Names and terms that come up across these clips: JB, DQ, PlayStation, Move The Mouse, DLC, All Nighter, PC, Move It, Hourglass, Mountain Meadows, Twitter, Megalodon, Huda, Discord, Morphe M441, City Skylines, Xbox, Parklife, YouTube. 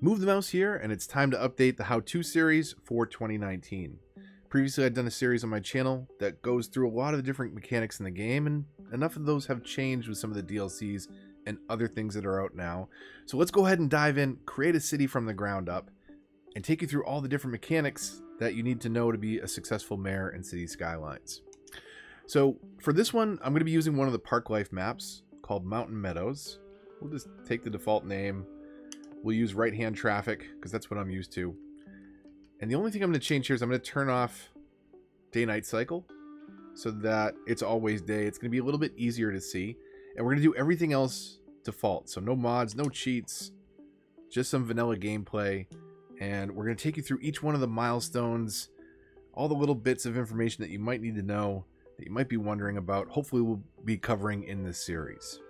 Move the Mouse here, and it's time to update the how-to series for 2019. Previously, I'd done a series on my channel that goes through a lot of the different mechanics in the game, and enough of those have changed with some of the DLCs and other things that are out now. So let's go ahead and dive in, create a city from the ground up, and take you through all the different mechanics that you need to know to be a successful mayor in City Skylines. So for this one, I'm going to be using one of the Parklife maps called Mountain Meadows. We'll just take the default name. We'll use right-hand traffic because that's what I'm used to. And the only thing I'm going to change here is I'm going to turn off day-night cycle so that it's always day. It's going to be a little bit easier to see. And we're going to do everything else default. So no mods, no cheats, just some vanilla gameplay. And we're going to take you through each one of the milestones, all the little bits of information that you might need to know, that you might be wondering about. Hopefully we'll be covering in this series.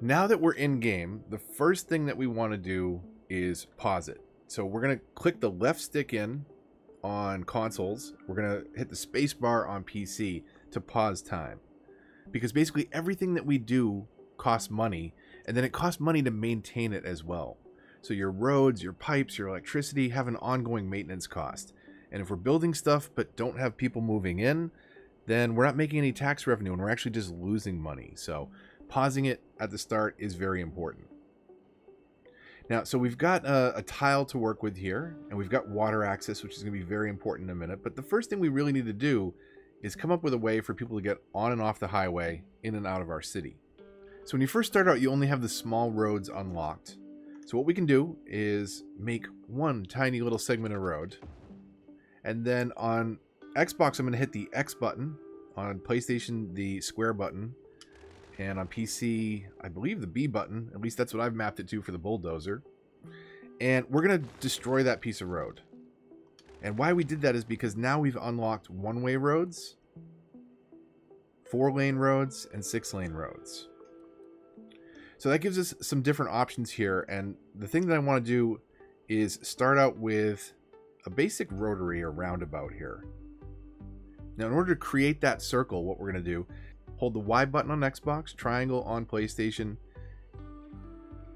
Now that we're in game, the first thing that we want to do is pause it. So we're going to click the left stick in on consoles. We're going to hit the space bar on PC to pause time, because basically everything that we do costs money, and then it costs money to maintain it as well. So your roads, your pipes, your electricity have an ongoing maintenance cost. And if we're building stuff but don't have people moving in, then we're not making any tax revenue and we're actually just losing money. So pausing it at the start is very important. Now, so we've got a tile to work with here, and we've got water access, which is going to be very important in a minute. But the first thing we really need to do is come up with a way for people to get on and off the highway, in and out of our city. So when you first start out, you only have the small roads unlocked. So what we can do is make one tiny little segment of road. And then on Xbox, I'm going to hit the X button. On PlayStation, the square button. And on PC, I believe the B button. At least that's what I've mapped it to for the bulldozer. And we're going to destroy that piece of road. And why we did that is because now we've unlocked one-way roads, four-lane roads, and six-lane roads. So that gives us some different options here, and the thing that I want to do is start out with a basic rotary or roundabout here. Now, in order to create that circle, what we're going to do, hold the Y button on Xbox, triangle on PlayStation,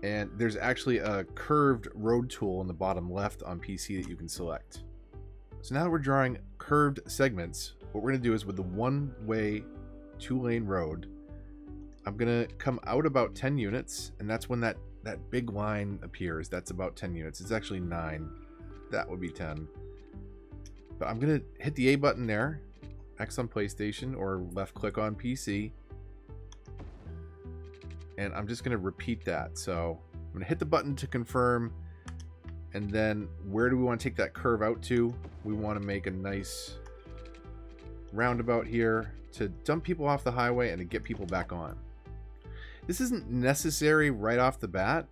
and there's actually a curved road tool in the bottom left on PC that you can select. So now that we're drawing curved segments, what we're going to do is with the one-way, two-lane road, I'm going to come out about 10 units, and that's when that big line appears. That's about 10 units. It's actually 9. That would be 10. But I'm going to hit the A button there, X on PlayStation, or left click on PC. And I'm just going to repeat that. So I'm going to hit the button to confirm, and then where do we want to take that curve out to? We want to make a nice roundabout here to dump people off the highway and to get people back on. This isn't necessary right off the bat,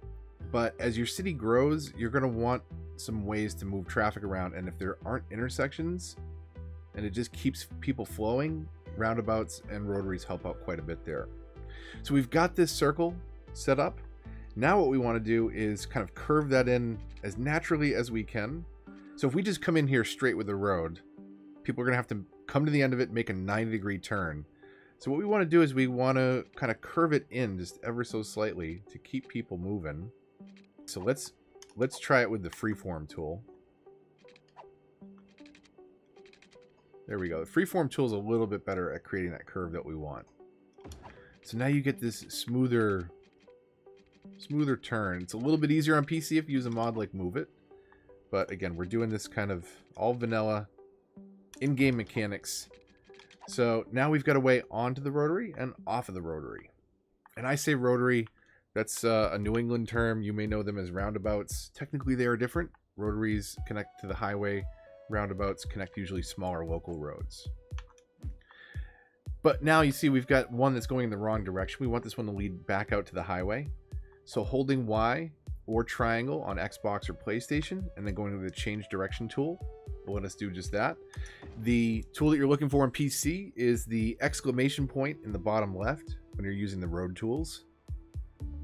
but as your city grows, you're going to want some ways to move traffic around, and if there aren't intersections and it just keeps people flowing, roundabouts and rotaries help out quite a bit there. So we've got this circle set up. Now what we want to do is kind of curve that in as naturally as we can. So if we just come in here straight with the road, people are going to have to come to the end of it, make a 90-degree turn. So what we want to do is we want to kind of curve it in just ever so slightly to keep people moving. So let's try it with the freeform tool. There we go. The freeform tool is a little bit better at creating that curve that we want. So now you get this smoother turn. It's a little bit easier on PC if you use a mod like Move It. But again, we're doing this kind of all vanilla in-game mechanics. So now we've got a way onto the rotary and off of the rotary. And I say rotary, that's a New England term. You may know them as roundabouts. Technically they are different. Rotaries connect to the highway. Roundabouts connect usually smaller local roads. But now you see we've got one that's going in the wrong direction. We want this one to lead back out to the highway. So holding Y or triangle on Xbox or PlayStation and then going to the change direction tool will let us do just that. The tool that you're looking for on PC is the exclamation point in the bottom left when you're using the road tools.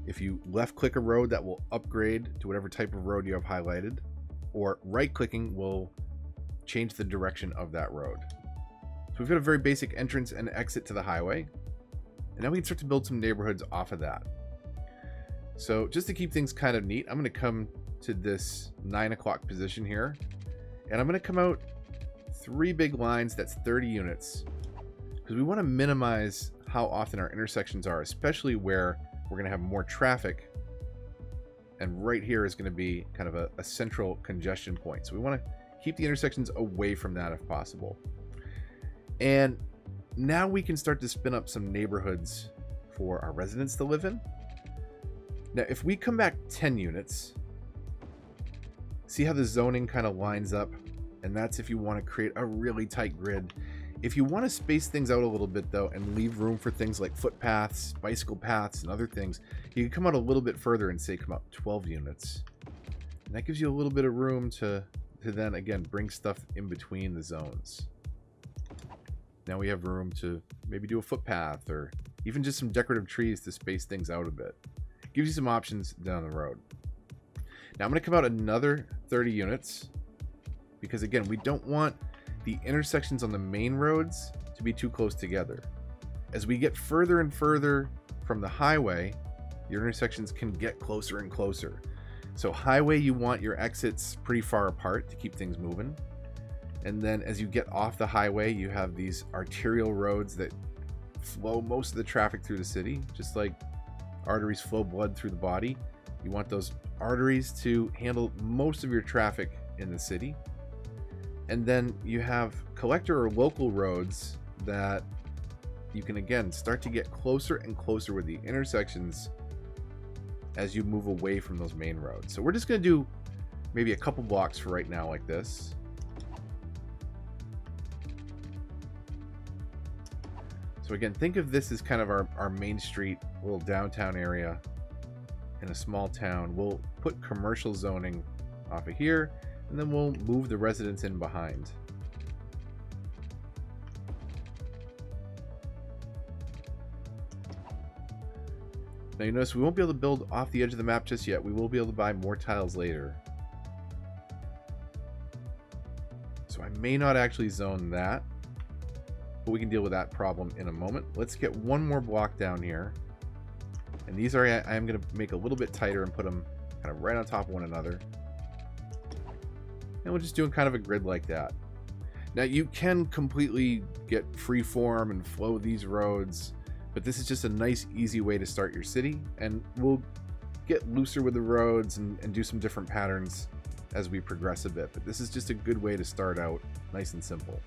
If you left click a road, that will upgrade to whatever type of road you have highlighted, or right clicking will change the direction of that road. So we've got a very basic entrance and exit to the highway. And now we can start to build some neighborhoods off of that. So just to keep things kind of neat, I'm going to come to this 9 o'clock position here, and I'm going to come out 3 big lines. That's 30 units, because we want to minimize how often our intersections are, especially where we're going to have more traffic. And right here is going to be kind of a central congestion point. So we want to keep the intersections away from that if possible. And now we can start to spin up some neighborhoods for our residents to live in. Now, if we come back 10 units, see how the zoning kind of lines up. And that's if you want to create a really tight grid. If you want to space things out a little bit though, and leave room for things like footpaths, bicycle paths, and other things, you can come out a little bit further and say come out 12 units. And that gives you a little bit of room to then again, bring stuff in between the zones. Now we have room to maybe do a footpath or even just some decorative trees to space things out a bit. Gives you some options down the road. Now I'm going to come out another 30 units because again, we don't want the intersections on the main roads to be too close together. As we get further and further from the highway, your intersections can get closer and closer. So highway, you want your exits pretty far apart to keep things moving. And then as you get off the highway, you have these arterial roads that flow most of the traffic through the city, just like arteries flow blood through the body. You want those arteries to handle most of your traffic in the city. And then you have collector or local roads that you can again start to get closer and closer with the intersections as you move away from those main roads. So we're just going to do maybe a couple blocks for right now like this. So again, think of this as kind of our main street, little downtown area in a small town. We'll put commercial zoning off of here, and then we'll move the residents in behind. Now you notice we won't be able to build off the edge of the map just yet. We will be able to buy more tiles later. So I may not actually zone that, but we can deal with that problem in a moment. Let's get one more block down here. And these are, I am going to make a little bit tighter and put them kind of right on top of one another. And we're just doing kind of a grid like that. Now you can completely get free form and flow these roads, but this is just a nice, easy way to start your city. And we'll get looser with the roads and do some different patterns as we progress a bit. But this is just a good way to start out nice and simple.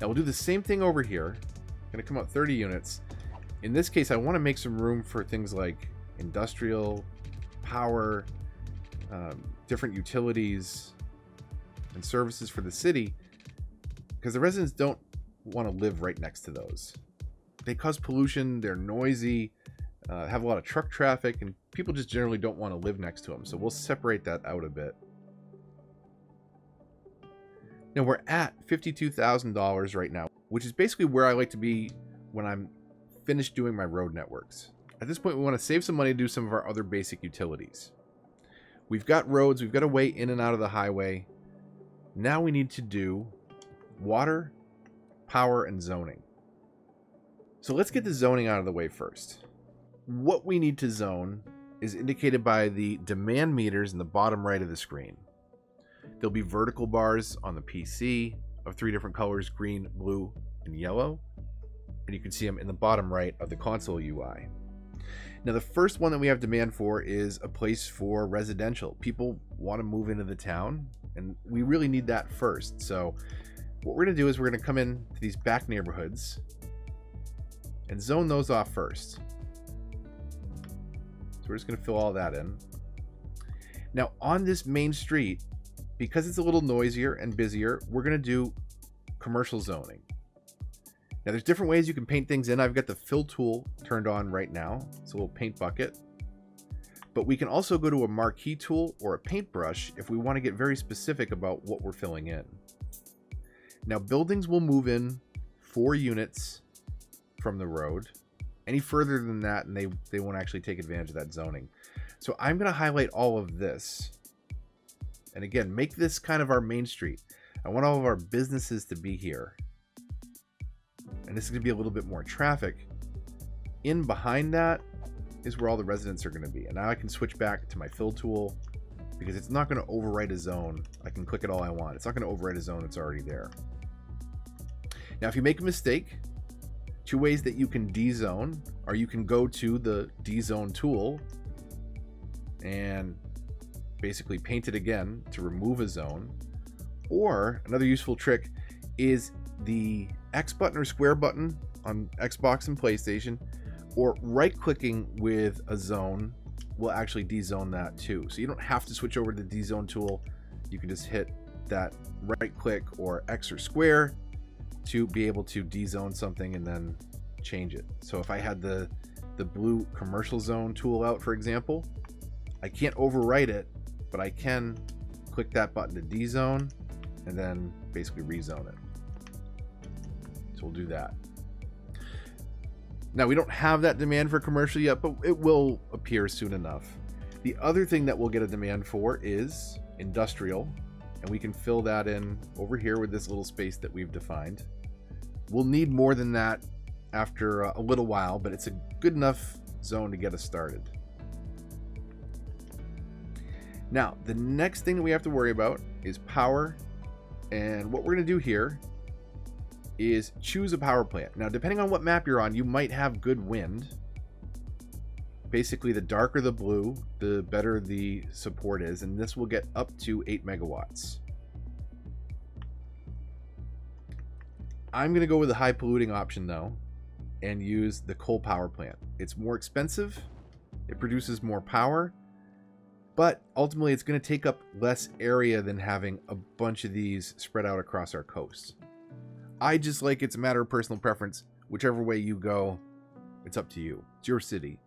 Now we'll do the same thing over here. I'm gonna come out 30 units. In this case, I wanna make some room for things like industrial, power, different utilities, and services for the city, because the residents don't want to live right next to those. They cause pollution, they're noisy, have a lot of truck traffic, and people just generally don't want to live next to them. So we'll separate that out a bit. Now we're at $52,000 right now, which is basically where I like to be when I'm finished doing my road networks. At this point, we want to save some money to do some of our other basic utilities. We've got roads, we've got a way in and out of the highway. Now we need to do water, power, and zoning. So let's get the zoning out of the way first. What we need to zone is indicated by the demand meters in the bottom right of the screen. There'll be vertical bars on the PC of 3 different colors, green, blue, and yellow. And you can see them in the bottom right of the console UI. Now the first one that we have demand for is a place for residential. People want to move into the town, and we really need that first. So what we're going to do is we're going to come in to these back neighborhoods and zone those off first. So we're just going to fill all that in. Now on this main street, because it's a little noisier and busier, we're going to do commercial zoning. Now there's different ways you can paint things in. I've got the fill tool turned on right now. It's a little paint bucket. But we can also go to a marquee tool or a paintbrush if we want to get very specific about what we're filling in. Now buildings will move in 4 units from the road. Any further than that and they won't actually take advantage of that zoning. So I'm going to highlight all of this. And again, make this kind of our main street. I want all of our businesses to be here. And this is going to be a little bit more traffic, in behind that is where all the residents are going to be. And now I can switch back to my fill tool because it's not going to overwrite a zone. I can click it all I want. It's not going to overwrite a zone. It's already there. Now, if you make a mistake, two ways that you can dezone are you can go to the dezone tool and basically paint it again to remove a zone. Or another useful trick is the X button or square button on Xbox and PlayStation, or right clicking with a zone will actually dezone that too. So you don't have to switch over to the dezone tool. You can just hit that right click or X or square to be able to dezone something and then change it. So if I had the blue commercial zone tool out, for example, I can't overwrite it, but I can click that button to dezone and then basically rezone it. So we'll do that. Now, we don't have that demand for commercial yet, but it will appear soon enough. The other thing that we'll get a demand for is industrial, and we can fill that in over here with this little space that we've defined. We'll need more than that after a little while, but it's a good enough zone to get us started. Now, the next thing that we have to worry about is power, and what we're going to do here is choose a power plant. Now, depending on what map you're on, you might have good wind. Basically, the darker the blue, the better the support is, and this will get up to 8 megawatts. I'm gonna go with the high polluting option though, and use the coal power plant. It's more expensive, it produces more power, but ultimately it's gonna take up less area than having a bunch of these spread out across our coast. I just like it's a matter of personal preference. Whichever way you go, it's up to you. It's your city.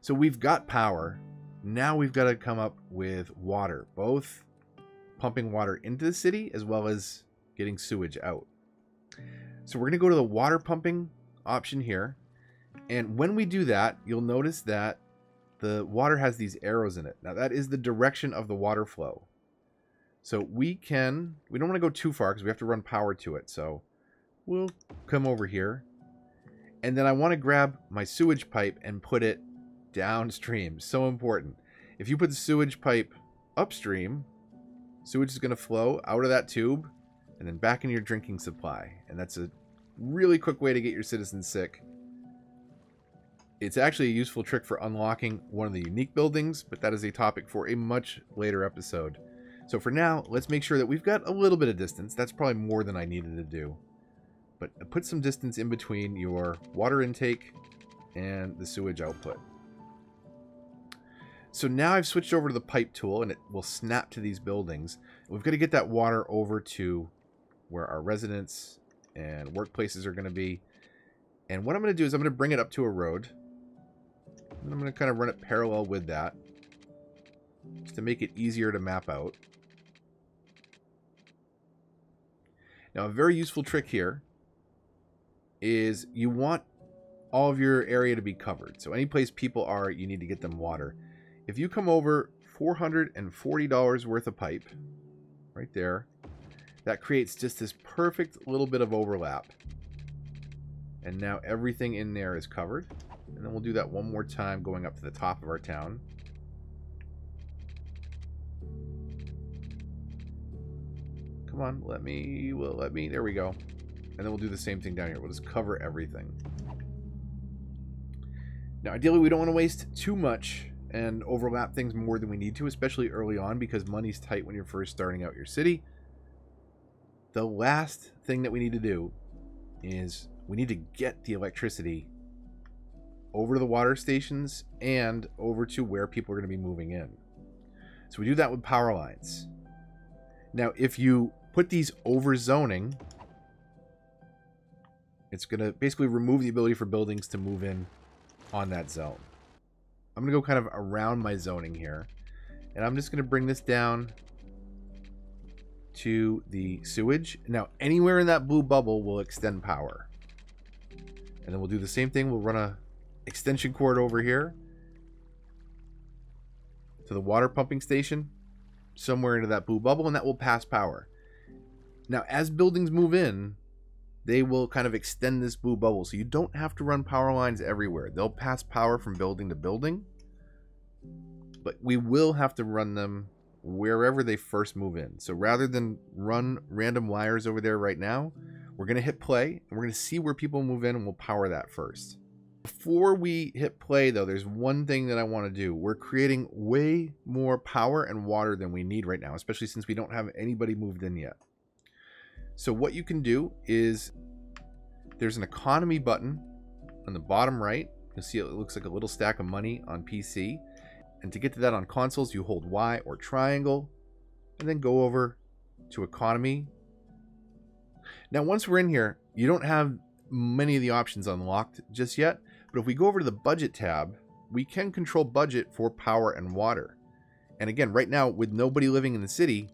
So we've got power. Now we've got to come up with water, both pumping water into the city as well as getting sewage out. So we're going to go to the water pumping option here. And when we do that, you'll notice that the water has these arrows in it. Now that is the direction of the water flow. So we don't want to go too far because we have to run power to it. So we'll come over here, and then I want to grab my sewage pipe and put it downstream. So important. If you put the sewage pipe upstream, sewage is going to flow out of that tube and then back in your drinking supply. And that's a really quick way to get your citizens sick. It's actually a useful trick for unlocking one of the unique buildings, but that is a topic for a much later episode. So for now, let's make sure that we've got a little bit of distance. That's probably more than I needed to do. But put some distance in between your water intake and the sewage output. So now I've switched over to the pipe tool, and it will snap to these buildings. We've got to get that water over to where our residents and workplaces are going to be. And what I'm going to do is I'm going to bring it up to a road. And I'm going to kind of run it parallel with that just to make it easier to map out. Now, a very useful trick here is you want all of your area to be covered. So any place people are, you need to get them water. If you come over $440 worth of pipe right there, that creates just this perfect little bit of overlap. And now everything in there is covered. And then we'll do that one more time going up to the top of our town. Come on, let me, there we go. And then we'll do the same thing down here. We'll just cover everything. Now, ideally, we don't want to waste too much and overlap things more than we need to, especially early on, because money's tight when you're first starting out your city. The last thing that we need to do is we need to get the electricity over to the water stations and over to where people are going to be moving in. So we do that with power lines. Now, if you put these over zoning, it's going to basically remove the ability for buildings to move in on that zone. I'm going to go kind of around my zoning here, and I'm just going to bring this down to the sewage. Now, anywhere in that blue bubble will extend power. And then we'll do the same thing. We'll run an extension cord over here to the water pumping station, somewhere into that blue bubble, and that will pass power. Now, as buildings move in, they will kind of extend this blue bubble, so you don't have to run power lines everywhere. They'll pass power from building to building, but we will have to run them wherever they first move in. So rather than run random wires over there right now, we're going to hit play and we're going to see where people move in, and we'll power that first. Before we hit play though, there's one thing that I want to do. We're creating way more power and water than we need right now, especially since we don't have anybody moved in yet. So what you can do is there's an economy button on the bottom right. You'll see it looks like a little stack of money on PC. And to get to that on consoles, you hold Y or triangle and then go over to economy. Now, once we're in here, you don't have many of the options unlocked just yet, but if we go over to the budget tab, we can control budget for power and water. And again, right now with nobody living in the city,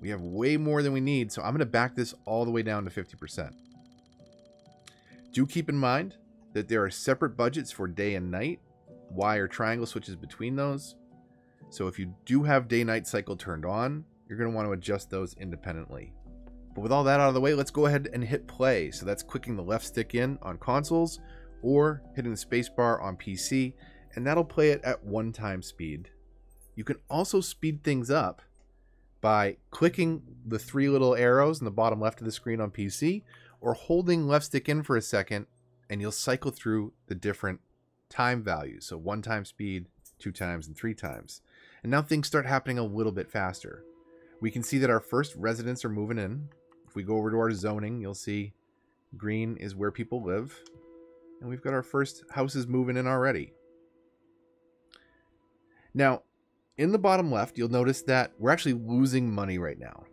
we have way more than we need. So I'm going to back this all the way down to 50%. Do keep in mind that there are separate budgets for day and night. Y or triangle switches between those. So if you do have day-night cycle turned on, you're going to want to adjust those independently. But with all that out of the way, let's go ahead and hit play. So that's clicking the left stick in on consoles or hitting the spacebar on PC, and that'll play it at one time speed. You can also speed things up by clicking the three little arrows in the bottom left of the screen on PC or holding left stick in for a second, and you'll cycle through the different time values. So one time speed, two times, and three times. And now things start happening a little bit faster. We can see that our first residents are moving in. If we go over to our zoning, you'll see green is where people live. And we've got our first houses moving in already. Now, in the bottom left, you'll notice that we're actually losing money right now.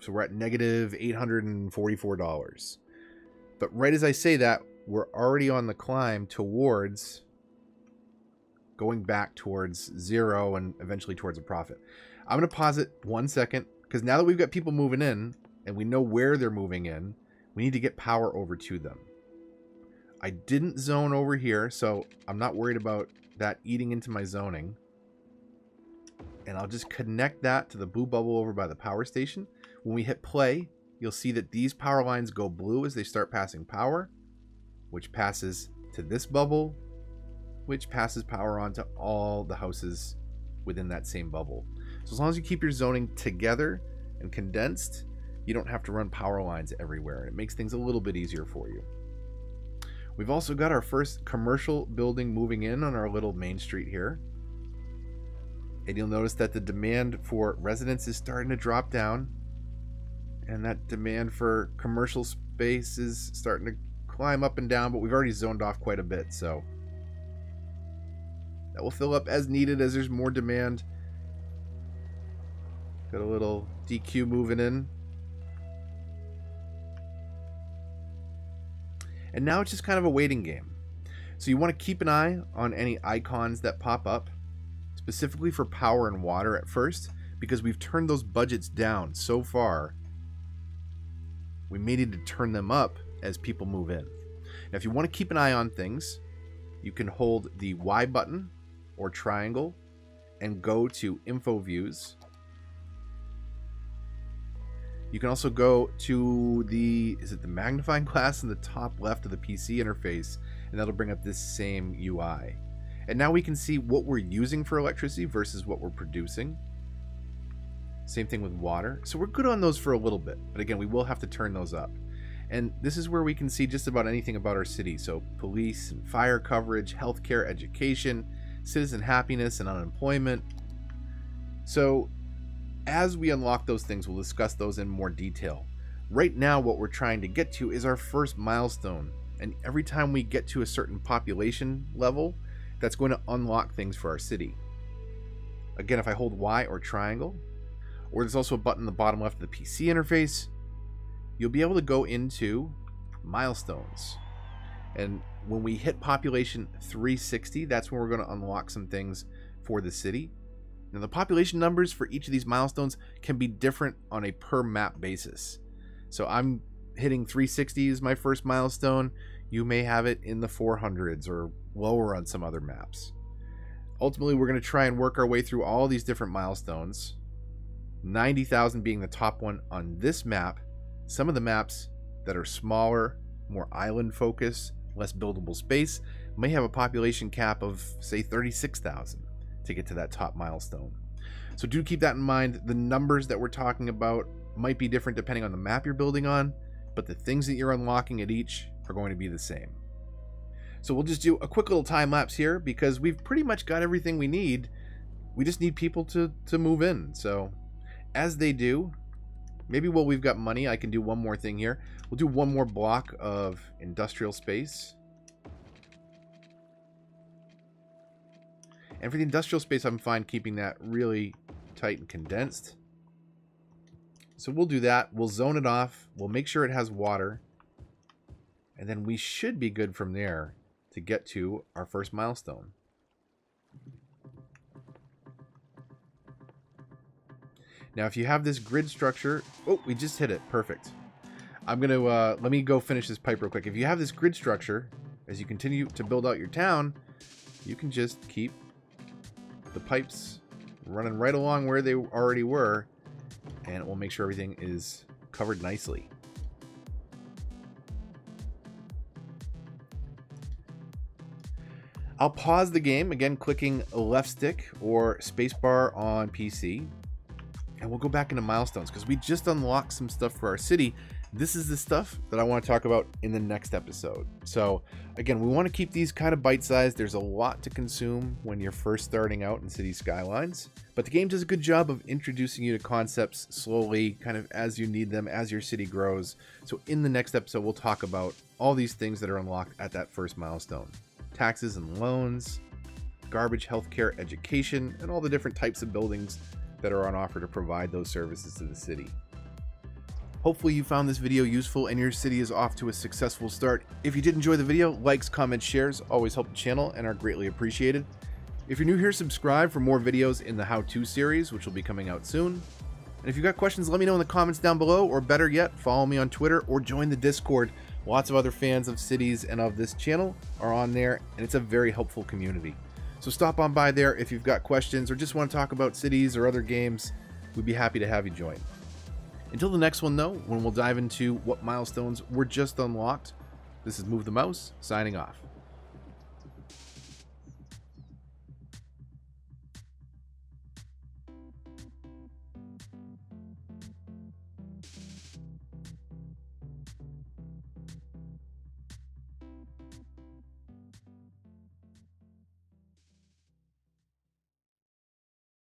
So we're at negative $844. But right as I say that, we're already on the climb towards going back towards zero and eventually towards a profit. I'm going to pause it 1 second because now that we've got people moving in and we know where they're moving in, we need to get power over to them. I didn't zone over here, so I'm not worried about that eating into my zoning. And I'll just connect that to the blue bubble over by the power station. When we hit play, you'll see that these power lines go blue as they start passing power, which passes to this bubble, which passes power onto all the houses within that same bubble. So as long as you keep your zoning together and condensed, you don't have to run power lines everywhere. It makes things a little bit easier for you. We've also got our first commercial building moving in on our little main street here. And you'll notice that the demand for residents is starting to drop down. And that demand for commercial space is starting to climb up and down, but we've already zoned off quite a bit, so that will fill up as needed as there's more demand. Got a little DQ moving in. And now it's just kind of a waiting game. So you want to keep an eye on any icons that pop up, specifically for power and water at first, because we've turned those budgets down so far. We may need to turn them up as people move in. Now, if you want to keep an eye on things, you can hold the Y button or triangle and go to info views. You can also go to the, is it the magnifying glass in the top left of the PC interface, and that'll bring up this same UI. And now we can see what we're using for electricity versus what we're producing. Same thing with water. So we're good on those for a little bit, but again, we will have to turn those up. And this is where we can see just about anything about our city. So police and fire coverage, healthcare, education, citizen happiness, and unemployment. So as we unlock those things, we'll discuss those in more detail. Right now, what we're trying to get to is our first milestone. And every time we get to a certain population level, that's going to unlock things for our city. Again, if I hold Y or triangle, or there's also a button in the bottom left of the PC interface, you'll be able to go into milestones. And when we hit population 360, that's when we're going to unlock some things for the city. Now the population numbers for each of these milestones can be different on a per map basis. So I'm hitting 360 as my first milestone. You may have it in the 400s or lower on some other maps. Ultimately, we're going to try and work our way through all these different milestones. 90,000 being the top one on this map. Some of the maps that are smaller, more island focused, less buildable space, may have a population cap of say 36,000 to get to that top milestone. So do keep that in mind. The numbers that we're talking about might be different depending on the map you're building on, but the things that you're unlocking at each are going to be the same. So we'll just do a quick little time lapse here because we've pretty much got everything we need. We just need people to move in. So as they do, maybe while we've got money, I can do one more thing here. We'll do one more block of industrial space. And for the industrial space, I'm fine keeping that really tight and condensed. So we'll do that. We'll zone it off. We'll make sure it has water. And then we should be good from there to get to our first milestone. Now, if you have this grid structure... Oh, we just hit it. Perfect. I'm going to... let me go finish this pipe real quick. If you have this grid structure, as you continue to build out your town, you can just keep the pipes running right along where they already were, and it will make sure everything is covered nicely. I'll pause the game, again clicking left stick or spacebar on PC, and we'll go back into milestones because we just unlocked some stuff for our city. This is the stuff that I want to talk about in the next episode. So again, we want to keep these kind of bite-sized. There's a lot to consume when you're first starting out in City Skylines, but the game does a good job of introducing you to concepts slowly, kind of as you need them, as your city grows. So in the next episode, we'll talk about all these things that are unlocked at that first milestone. Taxes and loans, garbage, healthcare, education, and all the different types of buildings that are on offer to provide those services to the city. Hopefully you found this video useful and your city is off to a successful start. If you did enjoy the video, likes, comments, shares always help the channel and are greatly appreciated. If you're new here, subscribe for more videos in the how-to series, which will be coming out soon. And if you've got questions, let me know in the comments down below, or better yet, follow me on Twitter or join the Discord. Lots of other fans of cities and of this channel are on there, and it's a very helpful community. So stop on by there if you've got questions or just want to talk about cities or other games. We'd be happy to have you join. Until the next one, though, when we'll dive into what milestones were just unlocked, this is Move the Mouse, signing off.